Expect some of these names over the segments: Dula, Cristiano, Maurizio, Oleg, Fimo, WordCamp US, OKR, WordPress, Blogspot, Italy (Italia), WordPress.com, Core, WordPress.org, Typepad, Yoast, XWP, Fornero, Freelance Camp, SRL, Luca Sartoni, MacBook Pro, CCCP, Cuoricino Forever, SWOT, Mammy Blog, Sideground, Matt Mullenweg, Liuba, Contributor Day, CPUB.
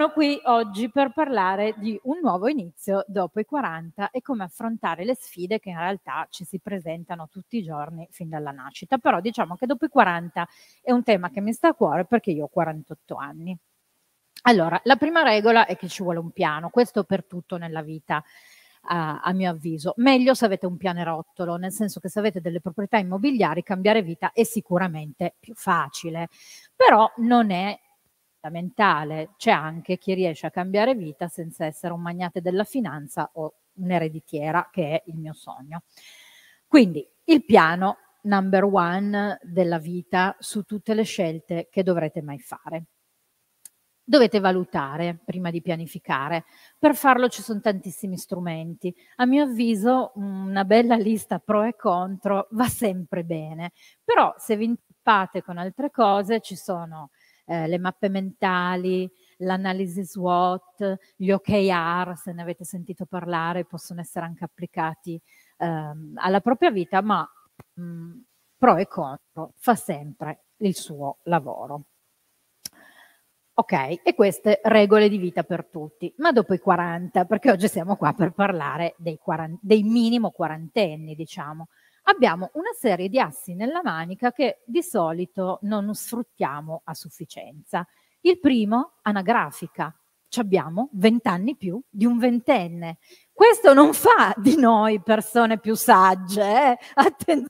Sono qui oggi per parlare di un nuovo inizio dopo i 40 e come affrontare le sfide che in realtà ci si presentano tutti i giorni fin dalla nascita. Però diciamo che dopo i 40 è un tema che mi sta a cuore perché io ho 48 anni. Allora, la prima regola è che ci vuole un piano, questo per tutto nella vita. A mio avviso, meglio se avete un pianerottolo, nel senso che se avete delle proprietà immobiliari cambiare vita è sicuramente più facile, però non è fondamentale, c'è anche chi riesce a cambiare vita senza essere un magnate della finanza o un'ereditiera, che è il mio sogno. Quindi il piano number one della vita su tutte le scelte che dovrete mai fare. Dovete valutare prima di pianificare. Per farlo ci sono tantissimi strumenti. A mio avviso una bella lista pro e contro va sempre bene, però se vi intippate con altre cose ci sono le mappe mentali, l'analisi SWOT, gli OKR, se ne avete sentito parlare, possono essere anche applicati alla propria vita, ma pro e contro fa sempre il suo lavoro. Ok, e queste regole di vita per tutti, ma dopo i 40, perché oggi siamo qua per parlare dei minimo quarantenni, diciamo, abbiamo una serie di assi nella manica che di solito non sfruttiamo a sufficienza. Il primo, anagrafica. Ci abbiamo 20 anni più di un ventenne. Questo non fa di noi persone più sagge, attenzione.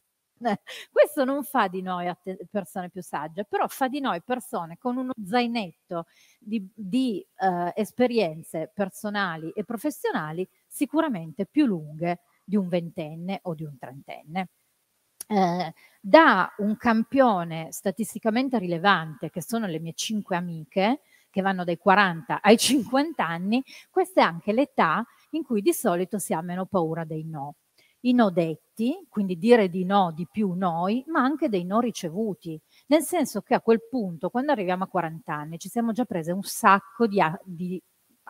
Questo non fa di noi persone più sagge, però fa di noi persone con uno zainetto di esperienze personali e professionali sicuramente più lunghe di un ventenne o di un trentenne. Da un campione statisticamente rilevante, che sono le mie 5 amiche, che vanno dai 40 ai 50 anni, questa è anche l'età in cui di solito si ha meno paura dei no. I no detti, quindi dire di no di più noi, ma anche dei no ricevuti, nel senso che a quel punto, quando arriviamo a 40 anni, ci siamo già prese un sacco di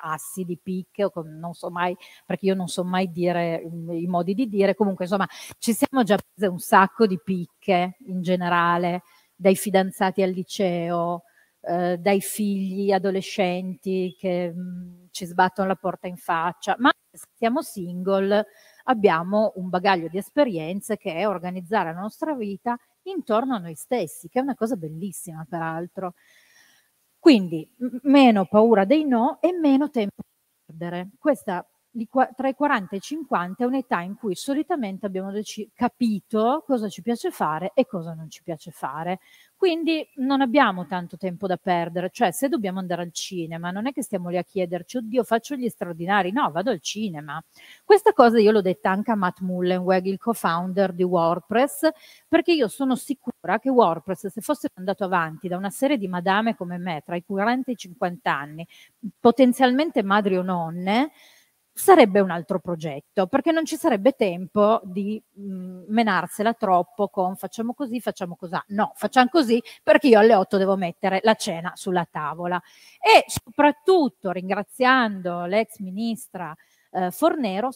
assi, di picche, o non so mai, perché io non so mai dire i modi di dire, comunque insomma ci siamo già prese un sacco di picche in generale, dai fidanzati al liceo, dai figli adolescenti che ci sbattono la porta in faccia, ma se siamo single abbiamo un bagaglio di esperienze che è organizzare la nostra vita intorno a noi stessi, che è una cosa bellissima peraltro. Quindi meno paura dei no e meno tempo da perdere. Questa tra i 40 e i 50 è un'età in cui solitamente abbiamo capito cosa ci piace fare e cosa non ci piace fare. Quindi non abbiamo tanto tempo da perdere, cioè se dobbiamo andare al cinema non è che stiamo lì a chiederci oddio faccio gli straordinari, no vado al cinema. Questa cosa io l'ho detta anche a Matt Mullenweg, il co-founder di WordPress, perché io sono sicura che WordPress, se fosse andato avanti da una serie di madame come me tra i 40 e i 50 anni, potenzialmente madri o nonne, sarebbe un altro progetto, perché non ci sarebbe tempo di menarsela troppo con facciamo così, facciamo cos'ha. No, facciamo così perché io alle 8 devo mettere la cena sulla tavola. E soprattutto, ringraziando l'ex ministra Fornero,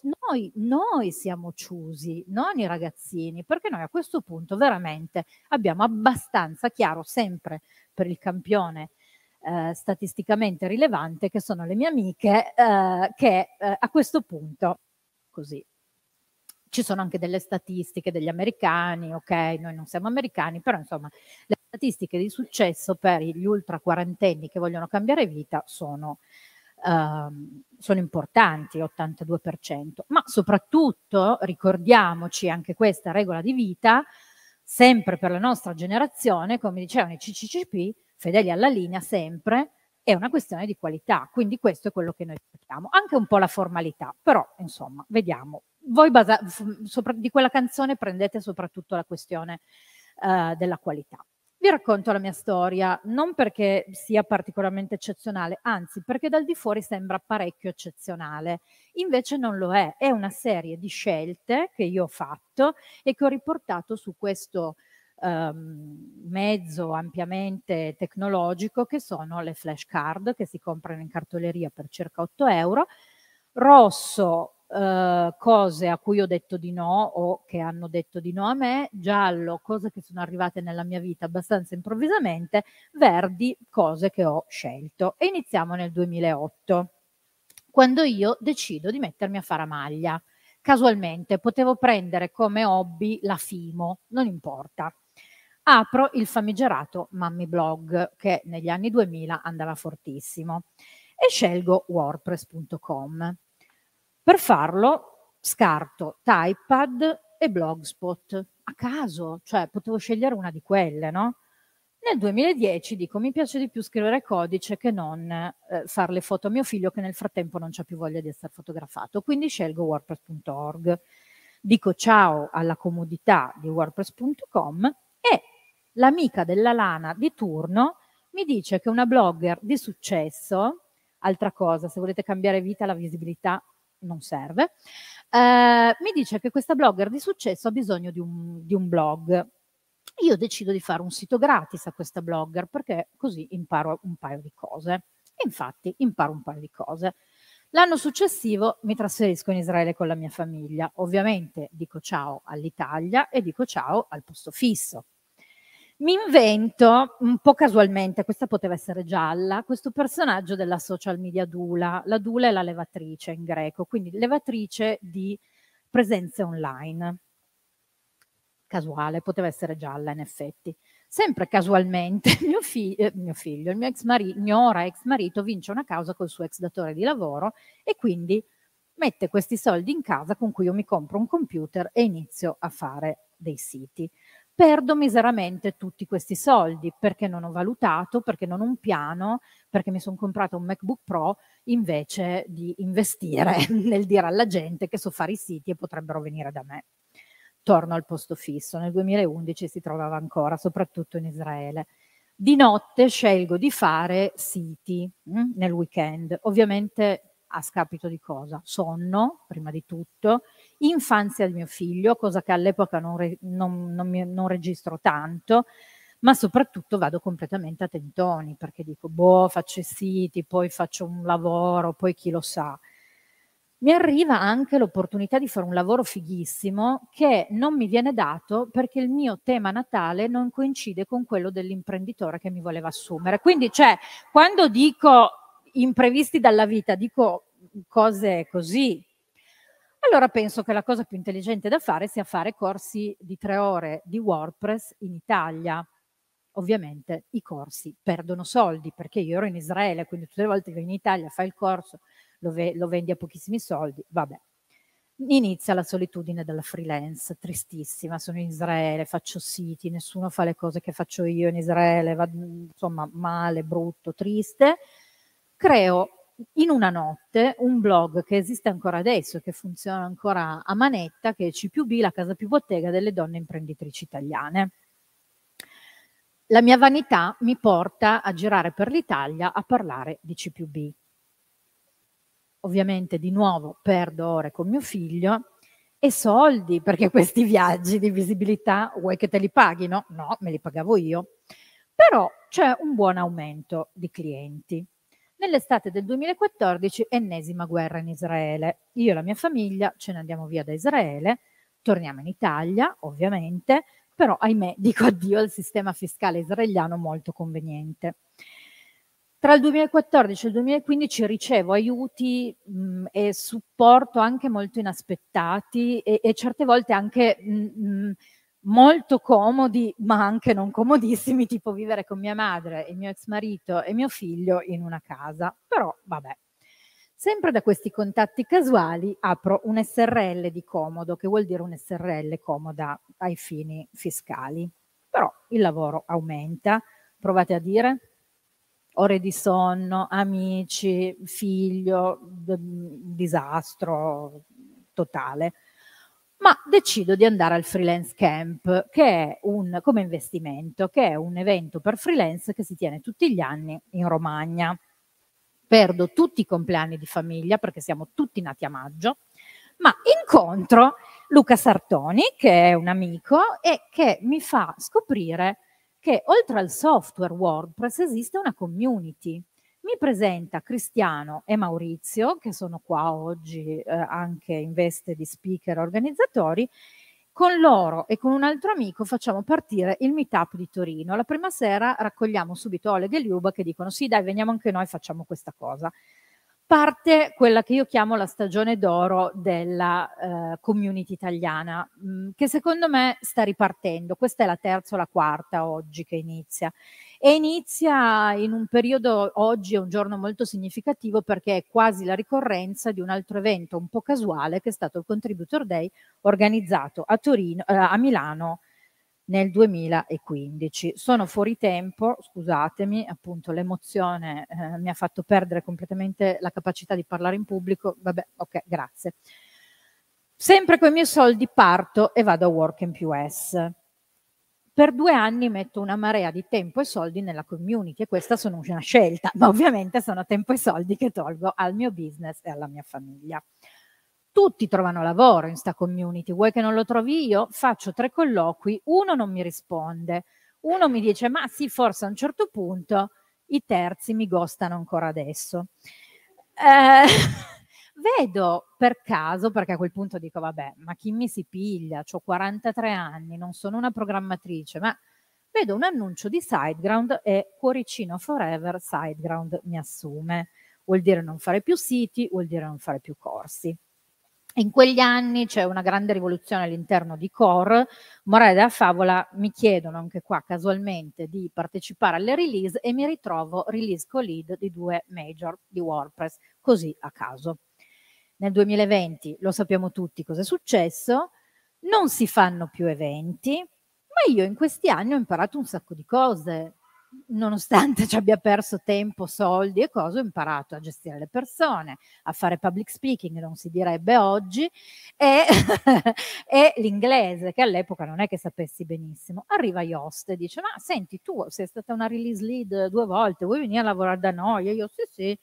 noi siamo ciusi, non i ragazzini, perché noi a questo punto veramente abbiamo abbastanza chiaro, sempre per il campione statisticamente rilevante, che sono le mie amiche, che a questo punto così. Ci sono anche delle statistiche degli americani, ok, noi non siamo americani, però insomma le statistiche di successo per gli ultra quarantenni che vogliono cambiare vita sono importanti, 82%, ma soprattutto ricordiamoci anche questa regola di vita, sempre per la nostra generazione, come dicevano i CCCP, fedeli alla linea sempre, è una questione di qualità, quindi questo è quello che noi cerchiamo, anche un po' la formalità, però insomma, vediamo, voi di quella canzone prendete soprattutto la questione della qualità. Vi racconto la mia storia, non perché sia particolarmente eccezionale, anzi perché dal di fuori sembra parecchio eccezionale, invece non lo è una serie di scelte che io ho fatto e che ho riportato su questo mezzo ampiamente tecnologico che sono le flashcard che si comprano in cartoleria per circa 8 euro. Rosso cose a cui ho detto di no o che hanno detto di no a me, giallo, cose che sono arrivate nella mia vita abbastanza improvvisamente, verdi, cose che ho scelto. E iniziamo nel 2008, quando io decido di mettermi a fare a maglia. Casualmente potevo prendere come hobby la Fimo, non importa. Apro il famigerato Mammy Blog, che negli anni 2000 andava fortissimo, e scelgo WordPress.com. Per farlo scarto Typepad e Blogspot, a caso, cioè potevo scegliere una di quelle, no? Nel 2010 dico, mi piace di più scrivere codice che non fare le foto a mio figlio, che nel frattempo non c'ha più voglia di essere fotografato, quindi scelgo WordPress.org. Dico ciao alla comodità di WordPress.com e l'amica della lana di turno mi dice che una blogger di successo, altra cosa, se volete cambiare vita la visibilità non serve, mi dice che questa blogger di successo ha bisogno di un blog. Io decido di fare un sito gratis a questa blogger perché così imparo un paio di cose. E infatti imparo un paio di cose. L'anno successivo mi trasferisco in Israele con la mia famiglia. Ovviamente dico ciao all'Italia e dico ciao al posto fisso. Mi invento, un po' casualmente, questa poteva essere gialla, questo personaggio della social media Dula. La Dula è la levatrice in greco, quindi levatrice di presenze online. Casuale, poteva essere gialla in effetti. Sempre casualmente mio figlio, il mio ora ex marito, vince una causa col suo ex datore di lavoro e quindi mette questi soldi in casa con cui io mi compro un computer e inizio a fare dei siti. Perdo miseramente tutti questi soldi perché non ho valutato, perché non ho un piano, perché mi sono comprato un MacBook Pro invece di investire nel dire alla gente che so fare i siti e potrebbero venire da me. Torno al posto fisso, nel 2011 si trovava ancora, soprattutto in Israele. Di notte scelgo di fare siti nel weekend, ovviamente a scapito di cosa? Sonno, prima di tutto, infanzia di mio figlio, cosa che all'epoca non registro tanto, ma soprattutto vado completamente a tentoni, perché dico, boh, faccio i siti, poi faccio un lavoro, poi chi lo sa. Mi arriva anche l'opportunità di fare un lavoro fighissimo che non mi viene dato perché il mio tema natale non coincide con quello dell'imprenditore che mi voleva assumere. Quindi, cioè, quando dico imprevisti dalla vita, dico cose così. Allora penso che la cosa più intelligente da fare sia fare corsi di 3 ore di WordPress in Italia. Ovviamente i corsi perdono soldi perché io ero in Israele, quindi tutte le volte che vieni in Italia fai il corso, lo vendi a pochissimi soldi, vabbè. Inizia la solitudine della freelance, tristissima, sono in Israele, faccio siti, nessuno fa le cose che faccio io in Israele, va, insomma male, brutto, triste. Creo in una notte un blog che esiste ancora adesso, che funziona ancora a manetta, che è CPUB, la casa più bottega delle donne imprenditrici italiane. La mia vanità mi porta a girare per l'Italia a parlare di CPUB. Ovviamente di nuovo perdo ore con mio figlio e soldi, perché questi viaggi di visibilità vuoi che te li paghino? No, me li pagavo io. Però c'è un buon aumento di clienti. Nell'estate del 2014, ennesima guerra in Israele. Io e la mia famiglia ce ne andiamo via da Israele, torniamo in Italia, ovviamente, però ahimè dico addio al sistema fiscale israeliano molto conveniente. Tra il 2014 e il 2015 ricevo aiuti e supporto anche molto inaspettati e certe volte anche molto comodi, ma anche non comodissimi, tipo vivere con mia madre e mio ex marito e mio figlio in una casa. Però vabbè, sempre da questi contatti casuali apro un SRL di comodo, che vuol dire un SRL comoda ai fini fiscali. Però il lavoro aumenta, provate a dire... ore di sonno, amici, figlio, disastro totale. Ma decido di andare al Freelance Camp, che è come investimento, che è un evento per freelance che si tiene tutti gli anni in Romagna. Perdo tutti i compleanni di famiglia, perché siamo tutti nati a maggio, ma incontro Luca Sartoni, che è un amico, e che mi fa scoprire che oltre al software WordPress esiste una community mi presenta Cristiano e Maurizio, che sono qua oggi anche in veste di speaker organizzatori. Con loro e con un altro amico facciamo partire il meetup di Torino. La prima sera raccogliamo subito Oleg e Liuba che dicono sì dai, veniamo anche noi, facciamo questa cosa. Parte quella che io chiamo la stagione d'oro della community italiana, che secondo me sta ripartendo. Questa è la terza o la quarta oggi che inizia. E inizia in un periodo, oggi è un giorno molto significativo perché è quasi la ricorrenza di un altro evento un po' casuale che è stato il Contributor Day organizzato a Torino, a Milano nel 2015. Sono fuori tempo, scusatemi, appunto l'emozione mi ha fatto perdere completamente la capacità di parlare in pubblico, vabbè, ok, grazie. Sempre con i miei soldi parto e vado a WordCamp US. Per 2 anni metto una marea di tempo e soldi nella community e questa sono una scelta, ma ovviamente sono tempo e soldi che tolgo al mio business e alla mia famiglia. Tutti trovano lavoro in sta community, vuoi che non lo trovi io? Faccio 3 colloqui, uno non mi risponde, uno mi dice ma sì, forse a un certo punto, i terzi mi ghostano ancora adesso. Vedo per caso, perché a quel punto dico vabbè, ma chi mi si piglia? C'ho 43 anni, non sono una programmatrice, ma vedo un annuncio di Sideground e Cuoricino Forever, Sideground mi assume. Vuol dire non fare più siti, vuol dire non fare più corsi. In quegli anni c'è una grande rivoluzione all'interno di Core, morale della favola, mi chiedono anche qua casualmente di partecipare alle release e mi ritrovo release co-lead di 2 major di WordPress, così a caso. Nel 2020 lo sappiamo tutti cosa è successo, non si fanno più eventi, ma io in questi anni ho imparato un sacco di cose, nonostante ci abbia perso tempo, soldi e cose, ho imparato a gestire le persone, a fare public speaking, non si direbbe oggi, e, e l'inglese, che all'epoca non è che sapessi benissimo. Arriva Yoast e dice, ma senti, tu sei stata una release lead 2 volte, vuoi venire a lavorare da noi? E io sì, sì.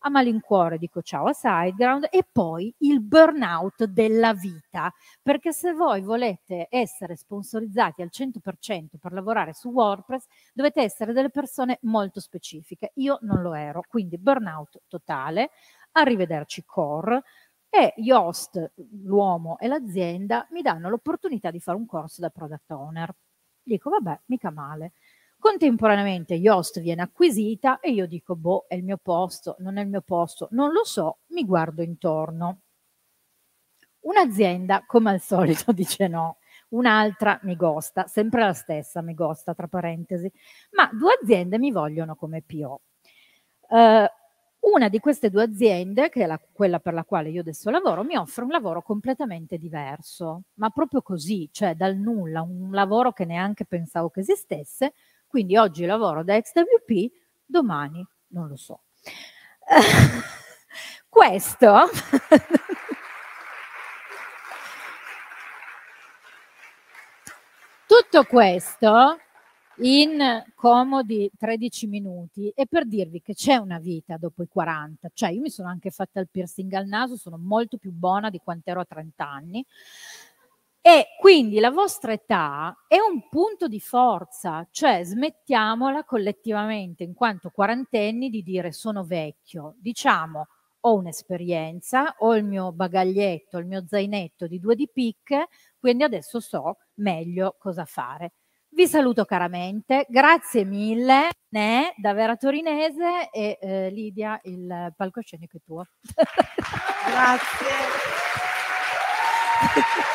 A malincuore dico ciao a Sideground e poi il burnout della vita, perché se voi volete essere sponsorizzati al 100% per lavorare su WordPress dovete essere delle persone molto specifiche. Io non lo ero, quindi burnout totale, arrivederci Core, e Yoast, l'uomo e l'azienda, mi danno l'opportunità di fare un corso da product owner. Dico vabbè, mica male. Contemporaneamente Yoast viene acquisita e io dico boh, è il mio posto, non è il mio posto, non lo so, mi guardo intorno. Un'azienda come al solito dice no, un'altra mi ghosta, sempre la stessa mi ghosta tra parentesi, ma 2 aziende mi vogliono come PO. Una di queste 2 aziende, che è quella per la quale io adesso lavoro, mi offre un lavoro completamente diverso, ma proprio così, cioè dal nulla, un lavoro che neanche pensavo che esistesse. Quindi oggi lavoro da XWP, domani non lo so. Tutto questo in comodi 13 minuti e per dirvi che c'è una vita dopo i 40, cioè io mi sono anche fatta il piercing al naso, sono molto più buona di quanto ero a 30 anni. E quindi la vostra età è un punto di forza, cioè smettiamola collettivamente in quanto quarantenni di dire sono vecchio, diciamo ho un'esperienza, ho il mio bagaglietto, il mio zainetto di 2 di picche, quindi adesso so meglio cosa fare. Vi saluto caramente, grazie mille, Ne, da vera torinese e Lidia, il palcoscenico è tuo. Grazie.